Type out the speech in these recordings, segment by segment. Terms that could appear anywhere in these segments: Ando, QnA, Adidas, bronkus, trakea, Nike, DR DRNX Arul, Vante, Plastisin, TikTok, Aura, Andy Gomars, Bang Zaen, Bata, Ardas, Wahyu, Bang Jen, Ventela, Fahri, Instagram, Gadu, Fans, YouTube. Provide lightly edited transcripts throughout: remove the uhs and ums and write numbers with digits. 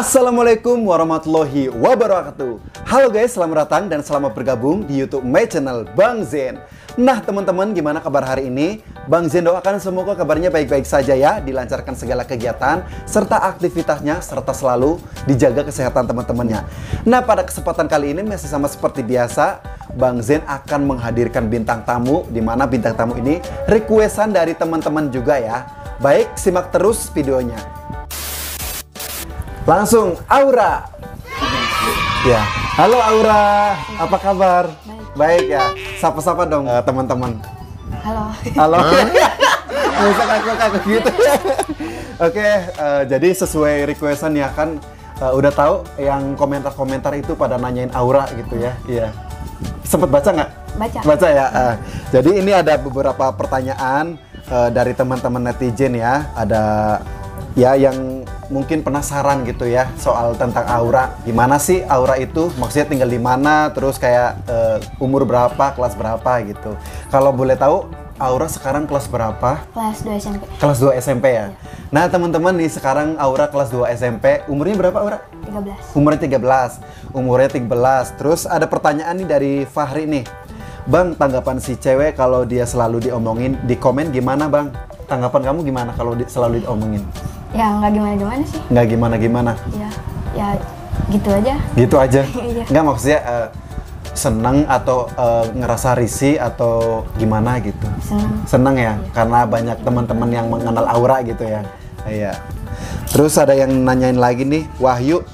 Assalamualaikum warahmatullahi wabarakatuh. Halo guys, selamat datang dan selamat bergabung di YouTube my channel Bang Zaen. Nah teman-teman, gimana kabar hari ini? Bang Zaen doakan semoga kabarnya baik-baik saja ya, dilancarkan segala kegiatan serta aktivitasnya, serta selalu dijaga kesehatan teman-temannya. Nah pada kesempatan kali ini masih sama seperti biasa, Bang Zaen akan menghadirkan bintang tamu, dimana bintang tamu ini requestan dari teman-teman juga ya. Baik, simak terus videonya. Langsung Aura. Ya, halo Aura, apa kabar? Baik ya. Sapa-sapa dong teman-teman. Halo. Halo. Bisa kaku-kaku gitu. Oke, jadi sesuai requestan ya kan, udah tahu yang komentar-komentar itu pada nanyain Aura gitu ya. Iya. Sempet baca nggak? Baca ya. Jadi ini ada beberapa pertanyaan dari teman-teman netizen ya. Ada ya yang mungkin penasaran gitu ya soal tentang Aura, gimana sih Aura itu, maksudnya tinggal di mana, terus kayak umur berapa, kelas berapa gitu. Kalau boleh tahu Aura sekarang kelas berapa? Kelas 2 SMP. Kelas 2 SMP ya. Nah teman-teman nih sekarang Aura kelas 2 SMP, umurnya berapa Aura? 13. Umurnya 13. Terus ada pertanyaan nih dari Fahri nih. Bang, tanggapan si cewek kalau dia selalu diomongin di komen gimana Bang? Tanggapan kamu gimana kalau selalu diomongin? Ya nggak gimana-gimana sih. Nggak gimana-gimana? Ya, ya gitu aja. Gitu aja? Nggak maksudnya seneng atau ngerasa risih atau gimana gitu? Seneng. Seneng ya? Iya. Karena banyak teman-teman yang mengenal Aura gitu ya? Iya. Terus ada yang nanyain lagi nih, Wahyu,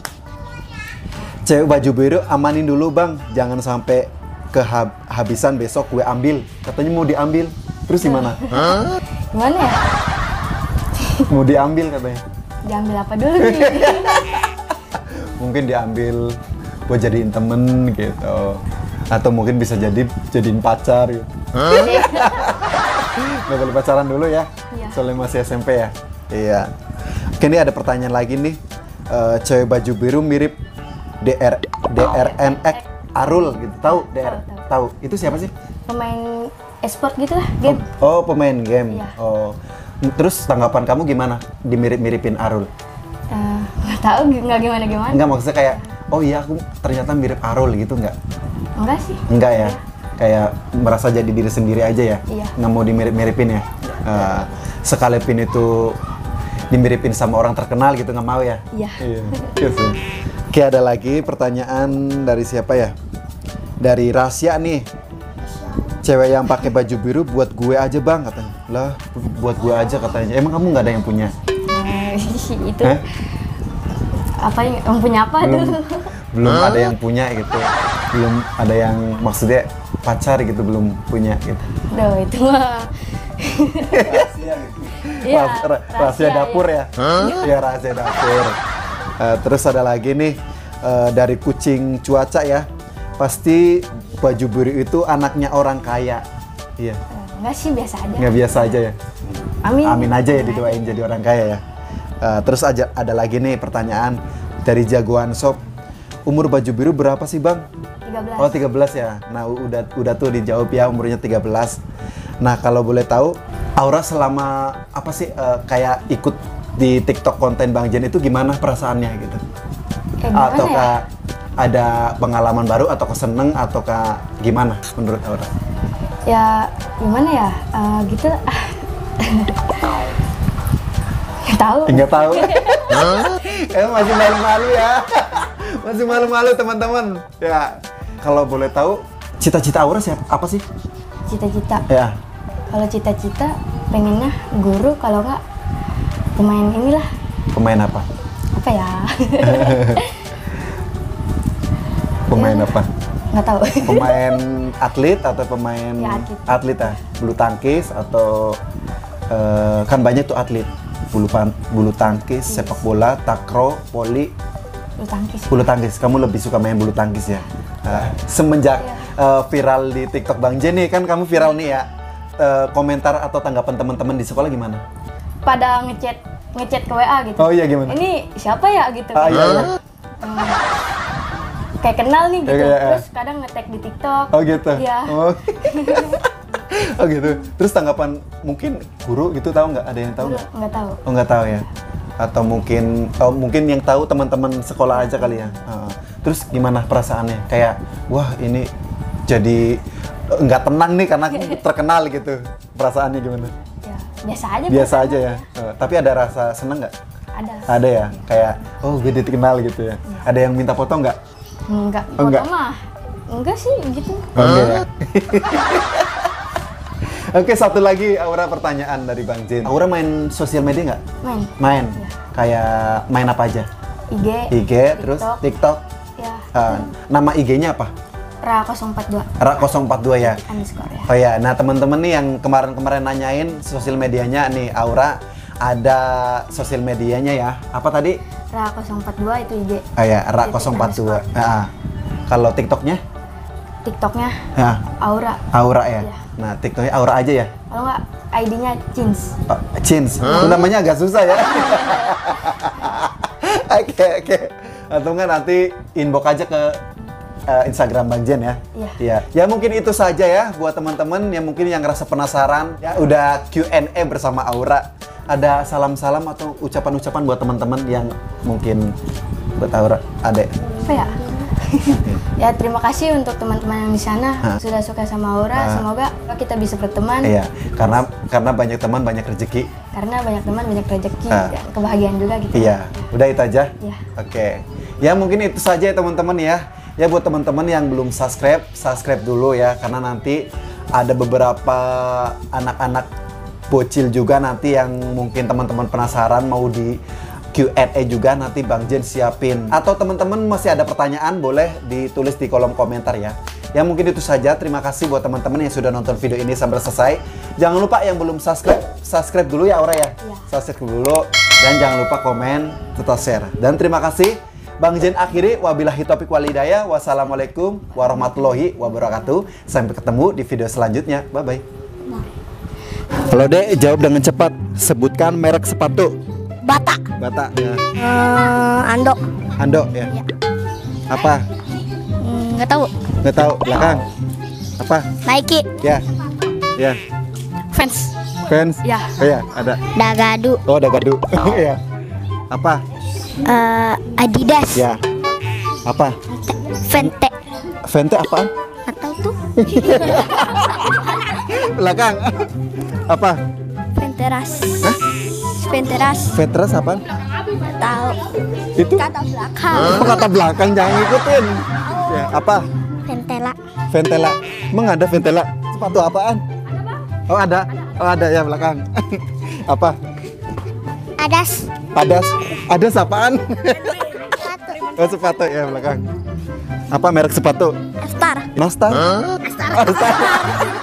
cewek baju biru amanin dulu Bang, jangan sampai kehabisan besok gue ambil. Katanya mau diambil, terus gimana? Hah? Gimana ya? Mau diambil katanya. Diambil apa dulu nih? Mungkin diambil buat jadiin temen gitu. Atau mungkin bisa jadiin pacar gitu. Nggak boleh pacaran dulu ya? Iya. Soalnya masih SMP ya? Iya. Oke, ini ada pertanyaan lagi nih. Cewek baju biru mirip DRNX Arul gitu. Tahu? Tahu. Itu siapa sih? Pemain e-sport gitu lah, game. Oh, pemain game. Iya. Oh. Terus tanggapan kamu gimana dimirip-miripin Arul? Nggak tahu, nggak gimana-gimana. Nggak maksudnya kayak, oh iya aku ternyata mirip Arul gitu nggak? Enggak sih. Enggak ya? Kayak merasa jadi diri sendiri aja ya? Iya. Nggak mau dimirip-miripin ya? Sekalipun itu dimiripin sama orang terkenal gitu nggak mau ya? Iya. Iya. Oke, ada lagi pertanyaan dari siapa ya? Dari Rasya nih. Cewek yang pakai baju biru buat gue aja Bang katanya. Lah buat gue aja katanya. Emang kamu nggak ada yang punya? Itu apa yang punya apa belum, tuh? Belum ada yang punya gitu. Belum ada yang maksudnya pacar gitu, belum punya gitu. Duh, itu mah rahasia gitu. Iya, rahasia dapur ya. Iya, rahasia dapur. Terus ada lagi nih dari kucing cuaca ya. Pasti baju biru itu anaknya orang kaya. Iya. Enggak sih, biasa aja. Enggak, biasa aja ya. Amin. Amin aja ya, didoain jadi orang kaya ya. Terus aja ada lagi nih pertanyaan dari Jagoan Sob. Umur baju biru berapa sih, Bang? 13. Oh, 13 ya. Nah, udah tuh dijawab ya, umurnya 13. Nah, kalau boleh tahu Aura selama apa sih kayak ikut di TikTok konten Bang Jen itu gimana perasaannya gitu? Atau ya? Ada pengalaman baru atau keseneng atau gimana menurut Aura? Ya gimana ya, gitu. Nggak tahu. Nggak tahu. Masih malu-malu ya. Masih malu-malu teman-teman. Ya kalau boleh tahu cita-cita Aura siapa? Apa sih? Cita-cita. Ya. Kalau cita-cita pengennya guru, kalau nggak pemain inilah. Pemain apa? Apa ya? Pemain apa? Nggak tahu. Pemain atlet atau pemain ya, atlet ya? Bulu tangkis atau kan banyak tuh atlet. Bulu tangkis, sepak bola, takraw, voli. Bulu tangkis. Bulu tangkis. Kamu lebih suka main bulu tangkis ya? Semenjak viral di TikTok Bang Jen nih, kan kamu viral nih ya. Komentar atau tanggapan teman-teman di sekolah gimana? Pada ngechat ke WA gitu. Oh iya, gimana? Ini siapa ya gitu. Iya. Kayak kenal nih gitu, terus kadang nge-tag di TikTok. Oh gitu? Iya. Oh. Oh gitu, terus tanggapan mungkin guru gitu tahu nggak? Ada yang tahu nggak? Nggak tahu. Oh nggak tahu ya? atau mungkin yang tahu teman-teman sekolah aja kali ya. Terus gimana perasaannya? Kayak wah ini jadi nggak tenang nih karena terkenal gitu. Perasaannya gimana? Ya, biasa aja. Biasa aja ya. Tapi ada rasa seneng nggak? Ada. Ada ya. Kayak oh gue dikenal gitu ya. Ada yang minta foto nggak? Enggak. Enggak. Enggak sih gitu. Enggak. Oke, satu lagi Aura, pertanyaan dari Bang Zaen. Aura main sosial media nggak? Main. Main. Ya. Kayak main apa aja? IG. IG, TikTok. Terus TikTok. Ya. Nama IG-nya apa? Ra042. Ra042 ya. Underscore ya. Oh ya. Nah teman-teman nih yang kemarin-kemarin nanyain sosial medianya nih, Aura ada sosial medianya ya. Apa tadi? Ra042 itu IG. Oh ya, Ra042. Nah, kalau TikToknya? TikToknya ya. Aura. Aura ya. Ya. Nah, TikToknya Aura aja ya? Kalau nggak, ID-nya Chins. Oh, Chins. Itu namanya agak susah ya? Oke, oke. Atau nggak nanti inbox aja ke Instagram Bang Zaen ya? Iya. Ya. Ya, mungkin itu saja ya buat teman-teman yang mungkin yang ngerasa penasaran. Ya, udah Q&A bersama Aura. Ada salam-salam atau ucapan-ucapan buat teman-teman yang mungkin buat Aura ada? Apa ya? Ya, terima kasih untuk teman-teman yang di sana sudah suka sama Aura. Semoga kita bisa berteman. Iya, karena banyak teman banyak rezeki. Karena banyak teman banyak rezeki, kebahagiaan juga gitu. Iya, udah itu aja. Iya. Oke. Ya, mungkin itu saja ya teman-teman ya. Ya buat teman-teman yang belum subscribe dulu ya, karena nanti ada beberapa anak-anak bocil juga nanti yang mungkin teman-teman penasaran mau di Q&A juga nanti Bang Zaen siapin. Atau teman-teman masih ada pertanyaan boleh ditulis di kolom komentar ya. Ya mungkin itu saja. Terima kasih buat teman-teman yang sudah nonton video ini sampai selesai. Jangan lupa yang belum subscribe dulu ya Aura ya. Subscribe dulu dan jangan lupa komen, tetap share. Dan terima kasih. Bang Zaen akhiri, wabillahi taufiq wal hidayah. Wassalamualaikum warahmatullahi wabarakatuh. Sampai ketemu di video selanjutnya. Bye bye. Halo Dek, jawab dengan cepat. Sebutkan merek sepatu. Bata. Bata. Ya. Ando. Ando ya. Ya. Apa? Nggak tahu. Nggak tahu. Belakang. Apa? Nike. Ya. Ya. Fans. Fans. Ya. Oh, ya. Ada. Gadu. Oh, Gadu. Ya. Apa? Adidas. Ya. Apa? Vante. Vante apaan? Nggak tahu tuh. Belakang. Apa? Venteras. Hah? Venteras apa? Tahu. Itu kata belakang. Oh, kata belakang jangan ngikutin. Ya, apa? Ventela. Ventela. Emang ada Ventela? Sepatu apaan? Ada, Bang. Oh, ada. Oh, ada ya belakang. Apa? Ardas. Ardas. Ardas apaan? Sepatu. Oh, sepatu ya belakang. Apa merek sepatu? Nastar. Nastar. Nastar.